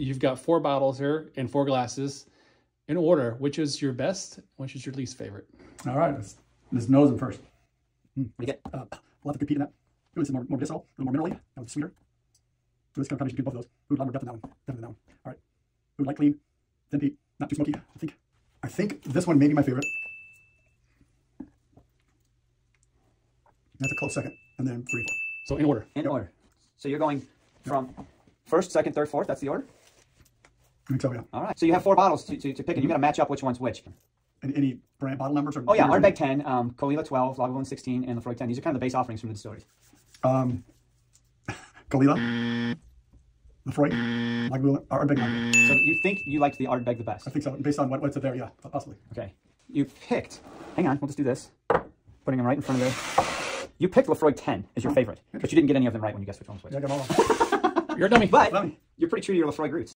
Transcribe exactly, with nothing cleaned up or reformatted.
you've got four bottles here and four glasses in order. Which is your best? Which is your least favorite? All right, let's, let's nose them first. Mm. We get uh, a lot of good peat in that. Ooh, it's more, more medicinal, a little more minerally, that one's sweeter. So this kind of combination of both of those. Ooh, a lot more depth in that one, depth in that one. All right, ooh, light clean, thin peat, not too smoky, I think. I think this one may be my favorite. That's a close second, and then three, four. So in order. In order. So you're going from first, second, third, fourth, that's the order? I think so, yeah. All right, so you have four bottles to, to, to pick, and you've got to match up which one's which. And any brand bottle numbers? Or oh yeah, Ardbeg ten, um, Caol Ila twelve, Lagavulin sixteen, and Laphroaig ten. These are kind of the base offerings from the distilleries. Um, Caol Ila, Laphroaig, Lagavulin, Ardbeg. Lagavulin. So you think you liked the Ardbeg the best? I think so, based on what, what's there, yeah, possibly. Okay, you picked, hang on, we'll just do this. Putting them right in front of there. You picked Laphroaig ten as your favorite, but you didn't get any of them right when you guessed which one was which. Yeah, I got all of them. You're a dummy. But you're pretty true to your Laphroaig roots.